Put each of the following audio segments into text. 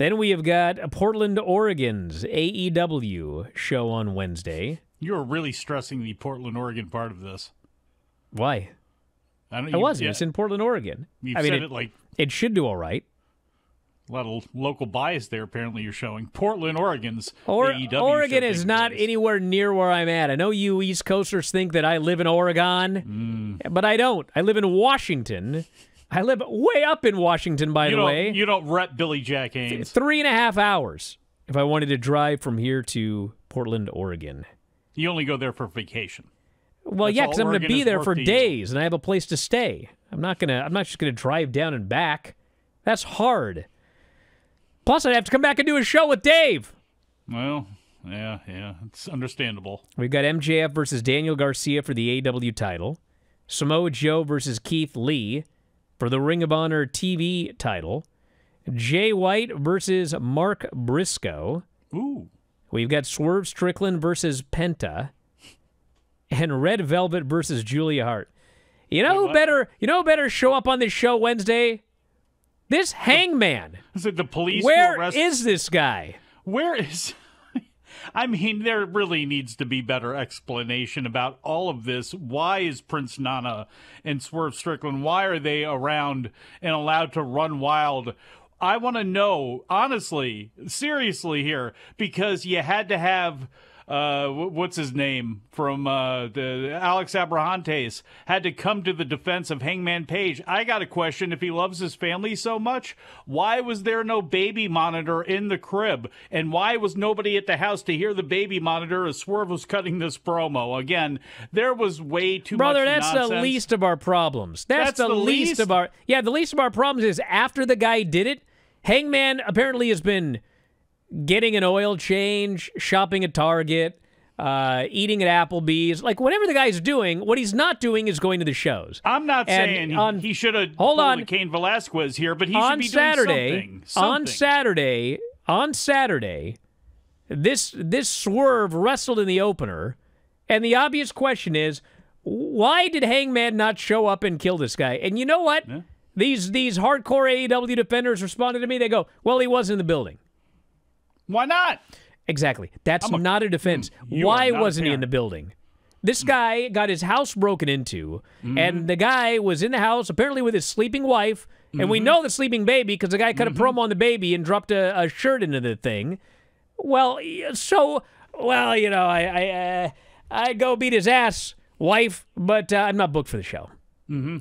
Then we have got Portland, Oregon's AEW show on Wednesday. You're really stressing the Portland, Oregon part of this. Why? I wasn't. It's in Portland, Oregon. It should do all right. A lot of local bias there, apparently, you're showing. Portland, Oregon's AEW. Oregon is not anywhere near where I'm at. I know you East Coasters think that I live in Oregon, but I don't. I live in Washington. I live way up in Washington, by the way. You don't rep Billy Jack Haynes. 3.5 hours if I wanted to drive from here to Portland, Oregon. You only go there for vacation. Well, yeah, because I'm going to be there for days, and I have a place to stay. I'm not just going to drive down and back. That's hard. Plus, I'd have to come back and do a show with Dave. Well, yeah, it's understandable. We've got MJF versus Daniel Garcia for the AEW title. Samoa Joe versus Keith Lee for the Ring of Honor TV title. Jay White versus Mark Briscoe. Ooh. We've got Swerve Strickland versus Penta. And Red Velvet versus Julia Hart. You know who better? You know who better show up on this show Wednesday? This Hangman. Is it the police? Where is this guy? Where is? I mean, there really needs to be better explanation about all of this. Why is Prince Nana and Swerve Strickland? Why are they around and allowed to run wild? I want to know, honestly, seriously here, because you had to have. What's his name from Alex Abrahantes had to come to the defense of Hangman Page. I got a question. If he loves his family so much, why was there no baby monitor in the crib? And why was nobody at the house to hear the baby monitor as Swerve was cutting this promo? Again, there was way too much nonsense. Brother, that's the least of our problems. That's the least of our... Yeah, the least of our problems is after the guy did it, Hangman apparently has been... getting an oil change, shopping at Target, eating at Applebee's. Like, whatever the guy's doing, what he's not doing is going to the shows. I'm not saying he should have pulled Cain Velasquez here, but he should be doing something. On Saturday, this Swerve wrestled in the opener, and the obvious question is, why did Hangman not show up and kill this guy? And you know what? Yeah. These hardcore AEW defenders responded to me. They go, well, he was in the building. Why not? Exactly. That's not a defense. Why wasn't he in the building? This guy got his house broken into, and the guy was in the house apparently with his sleeping wife, and we know the sleeping baby because the guy cut a promo on the baby and dropped a shirt into the thing. Well, I go beat his ass, wife, but I'm not booked for the show.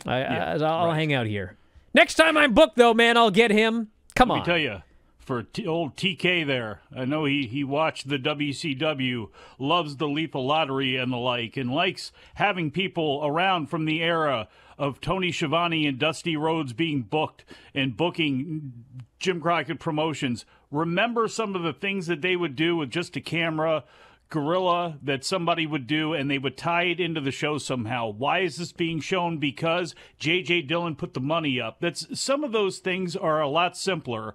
I'll hang out here. Next time I'm booked, though, man, I'll get him. Come on. Let me tell you. For old TK there. I know he watched the WCW, loves the Lethal Lottery and the like, and likes having people around from the era of Tony Schiavone and Dusty Rhodes being booked and booking Jim Crockett Promotions. Remember some of the things that they would do with just a camera, gorilla that somebody would do, and they would tie it into the show somehow. Why is this being shown? Because JJ Dillon put the money up. That's some of those things are a lot simpler.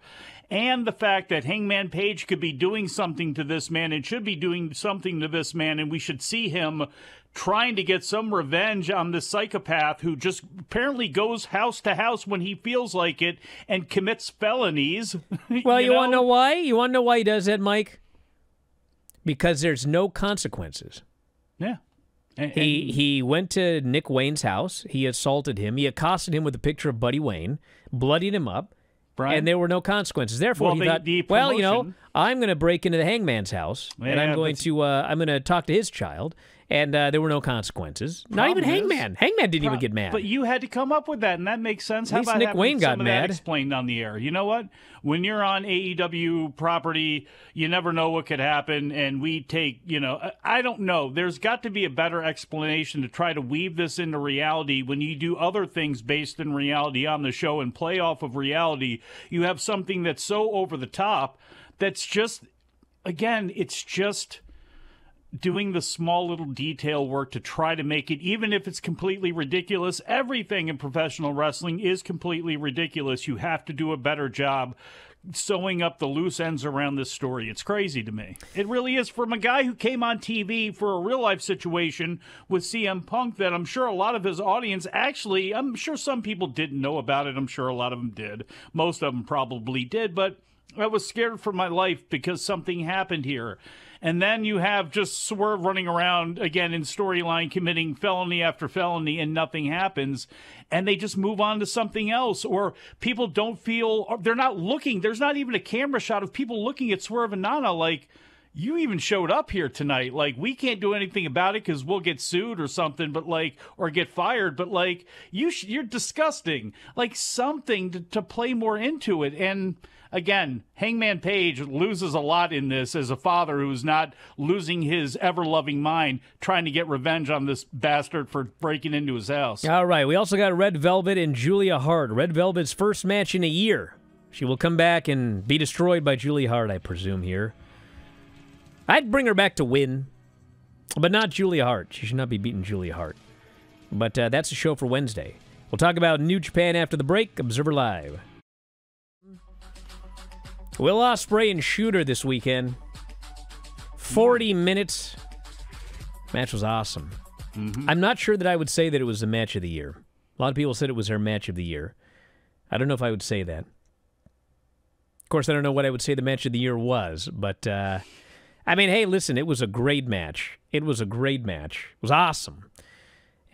And the fact that Hangman Page could be doing something to this man and should be doing something to this man, and we should see him trying to get some revenge on this psychopath who just apparently goes house to house when he feels like it and commits felonies. Well, you want to know why? You want to know why he does that, Mike? Because there's no consequences. Yeah. He went to Nick Wayne's house. He assaulted him. He accosted him with a picture of Buddy Wayne, bloodied him up. Brian? And there were no consequences. Therefore, he thought, well, I'm going to break into the Hangman's house, and I'm going to talk to his child, and there were no consequences. Not even Hangman. Hangman didn't even get mad. But you had to come up with that, and that makes sense. At least Nick Wayne got mad. Explained on the air. You know what? When you're on AEW property, you never know what could happen, and we take, I don't know. There's got to be a better explanation to try to weave this into reality. When you do other things based in reality on the show and play off of reality, you have something that's so over the top that's just, again, it's just doing the small little detail work to try to make it, even if it's completely ridiculous. Everything in professional wrestling is completely ridiculous. You have to do a better job sewing up the loose ends around this story. It's crazy to me. It really is, from a guy who came on TV for a real-life situation with CM Punk that I'm sure a lot of his audience actually, I'm sure some people didn't know about it. I'm sure a lot of them did. Most of them probably did, but I was scared for my life because something happened here. And then you have just Swerve running around again in storyline, committing felony after felony, and nothing happens. And they just move on to something else, or people don't feel, they're not looking. There's not even a camera shot of people looking at Swerve and Nana like, you even showed up here tonight. Like, we can't do anything about it because we'll get sued or something, but like, or get fired. But like, you're disgusting. Like, something to play more into it. And again, Hangman Page loses a lot in this as a father who's not losing his ever-loving mind trying to get revenge on this bastard for breaking into his house. All right, we also got Red Velvet and Julia Hart. Red Velvet's first match in a year. She will come back and be destroyed by Julia Hart, I presume, here. I'd bring her back to win, but not Julia Hart. She should not be beating Julia Hart. But that's the show for Wednesday. We'll talk about New Japan after the break. Observer Live. Will Ospreay and Shooter this weekend. 40 minutes. Match was awesome. Mm-hmm. I'm not sure that I would say that it was the match of the year. A lot of people said it was their match of the year. I don't know if I would say that. Of course, I don't know what I would say the match of the year was, but I mean, hey, listen, it was a great match. It was a great match. It was awesome.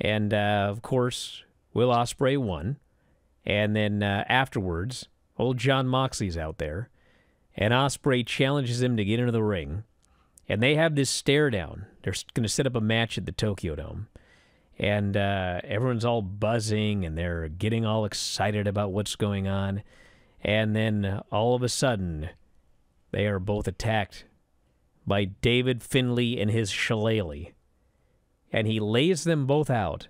And, of course, Will Ospreay won. And then afterwards, old John Moxley's out there. And Ospreay challenges him to get into the ring. And they have this stare down. They're going to set up a match at the Tokyo Dome. And everyone's all buzzing, and they're getting all excited about what's going on. And then all of a sudden, they are both attacked by David Finlay and his shillelagh. And he lays them both out.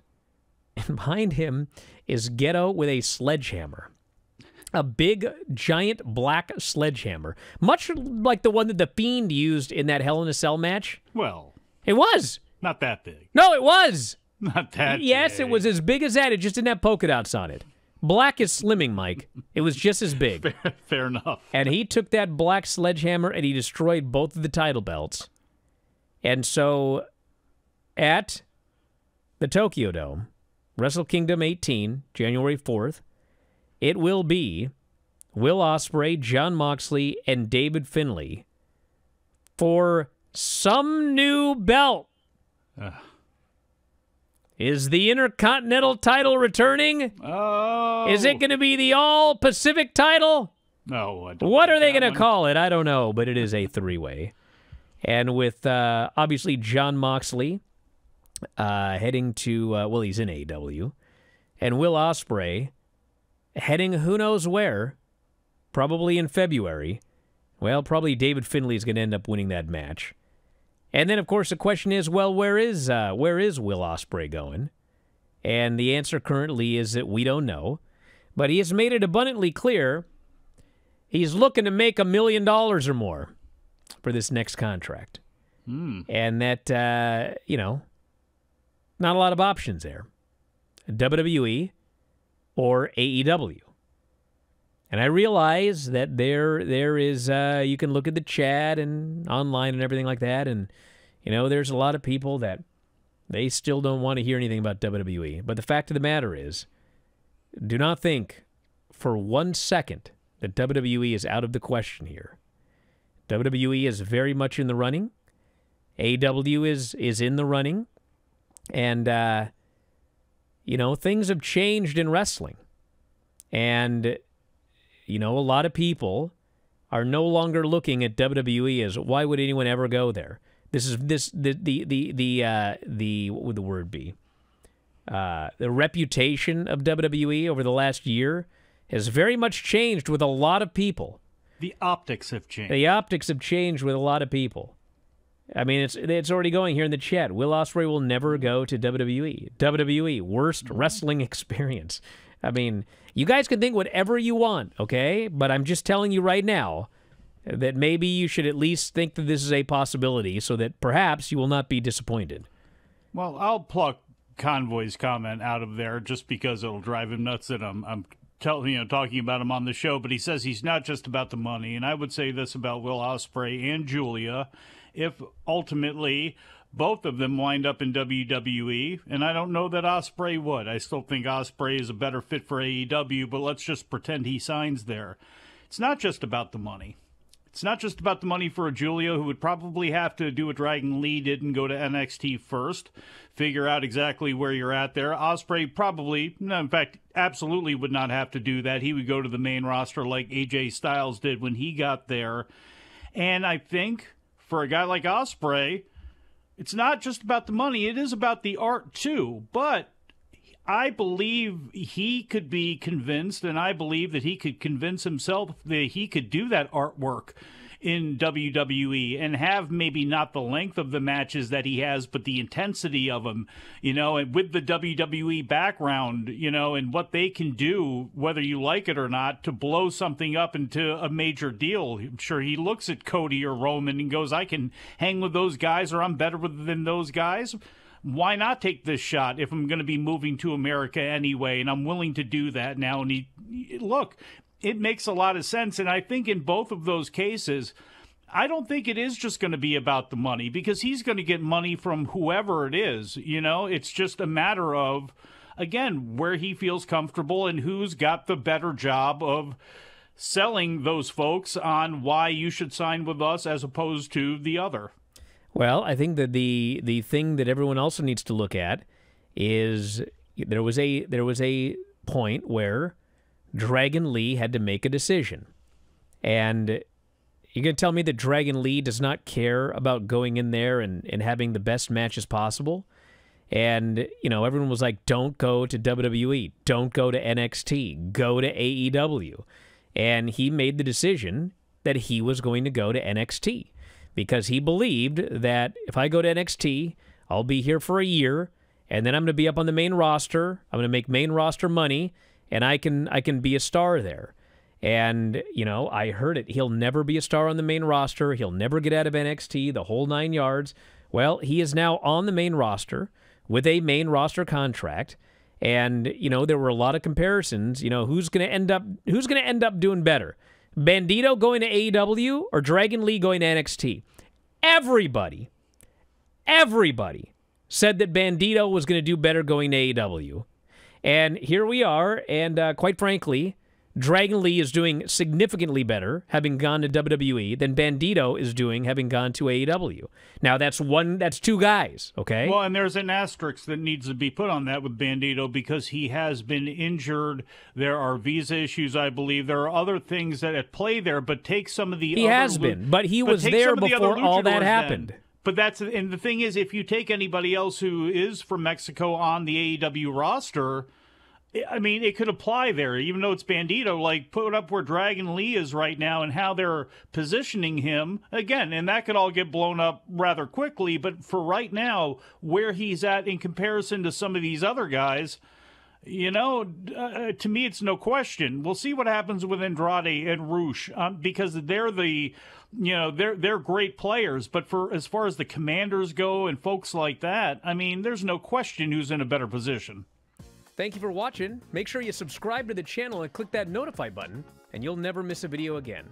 And behind him is Ghetto with a sledgehammer. A big, giant, black sledgehammer. Much like the one that The Fiend used in that Hell in a Cell match. Well, it was. Not that big. No, it was. Not that yes, big. It was as big as that. It just didn't have polka dots on it. Black is slimming, Mike. It was just as big. Fair enough. And he took that black sledgehammer and he destroyed both of the title belts. And so, at the Tokyo Dome, Wrestle Kingdom 18, January 4th, it will be Will Ospreay, John Moxley, and David Finlay for some new belt. Is the Intercontinental title returning? Oh. Is it going to be the All-Pacific title? No. I don't what are they going to call it? I don't know, but it is a three-way. And with, obviously, John Moxley heading to, well, he's in AEW, and Will Ospreay heading who knows where, probably in February. Well, probably David Finlay is going to end up winning that match. And then, of course, the question is, well, where is Will Ospreay going? And the answer currently is that we don't know. But he has made it abundantly clear he's looking to make $1 million or more for this next contract. Mm. And that, you know, not a lot of options there. WWE or AEW. And I realize that there is, you can look at the chat and online and everything like that, and, you know, there's a lot of people that they still don't want to hear anything about WWE. But the fact of the matter is, do not think for one second that WWE is out of the question here. WWE is very much in the running. AEW is in the running. And, you know, things have changed in wrestling. And, you know, a lot of people are no longer looking at WWE as, why would anyone ever go there? This is the what would the word be? The reputation of WWE over the last year has very much changed with a lot of people. The optics have changed. The optics have changed with a lot of people. I mean, it's already going here in the chat. Will Ospreay will never go to WWE. WWE, worst wrestling experience. I mean, you guys can think whatever you want, okay? But I'm just telling you right now that maybe you should at least think that this is a possibility so that perhaps you will not be disappointed. Well, I'll pluck Convoy's comment out of there just because it'll drive him nuts that I'm telling, you know, talking about him on the show, but he says he's not just about the money. And I would say this about Will Ospreay and Julia. If ultimately both of them wind up in WWE, and I don't know that Ospreay would. I still think Ospreay is a better fit for AEW, but let's just pretend he signs there. It's not just about the money. It's not just about the money for a Julia who would probably have to do what Dragon Lee did and go to NXT first, figure out exactly where you're at there. Ospreay probably, no, in fact, absolutely would not have to do that. He would go to the main roster like AJ Styles did when he got there. And I think for a guy like Ospreay, it's not just about the money. It is about the art too, but I believe he could be convinced, and I believe that he could convince himself that he could do that artwork in WWE and have maybe not the length of the matches that he has, but the intensity of them, you know, and with the WWE background, you know, and what they can do, whether you like it or not, to blow something up into a major deal. I'm sure he looks at Cody or Roman and goes, I can hang with those guys, or I'm better than those guys. Why not take this shot if I'm going to be moving to America anyway, and I'm willing to do that now? And look, it makes a lot of sense. And I think in both of those cases, I don't think it is just going to be about the money, because he's going to get money from whoever it is. You know, it's just a matter of, again, where he feels comfortable and who's got the better job of selling those folks on why you should sign with us as opposed to the other. Well, I think that the thing that everyone also needs to look at is there was a point where Dragon Lee had to make a decision. And you're going to tell me that Dragon Lee does not care about going in there and having the best matches possible? And, you know, everyone was like, don't go to WWE, don't go to NXT, go to AEW. And he made the decision that he was going to go to NXT, because he believed that if I go to NXT, I'll be here for a year, and then I'm going to be up on the main roster. I'm going to make main roster money, and I can be a star there. And, you know, I heard it. He'll never be a star on the main roster. He'll never get out of NXT, the whole 9 yards. Well, he is now on the main roster with a main roster contract. And, you know, there were a lot of comparisons. You know, who's going to end up doing better? Bandido going to AEW or Dragon Lee going to NXT? Everybody said that Bandido was going to do better going to AEW. And here we are, and quite frankly, Dragon Lee is doing significantly better having gone to WWE than Bandido is doing having gone to AEW. Now, that's two guys, okay? Well, and there's an asterisk that needs to be put on that with Bandido, because he has been injured. There are visa issues, I believe. There are other things that at play there, but take some of the other... He has been, but he was there before all that happened. But that's... And the thing is, if you take anybody else who is from Mexico on the AEW roster... I mean, it could apply there, even though it's Bandido, like put up where Dragon Lee is right now and how they're positioning him again. And that could all get blown up rather quickly. But for right now, where he's at in comparison to some of these other guys, you know, to me, it's no question. We'll see what happens with Andrade and Rush, because they're the, you know, they're great players. But for as far as the commanders go and folks like that, I mean, there's no question who's in a better position. Thank you for watching. Make sure you subscribe to the channel and click that notify button, and you'll never miss a video again.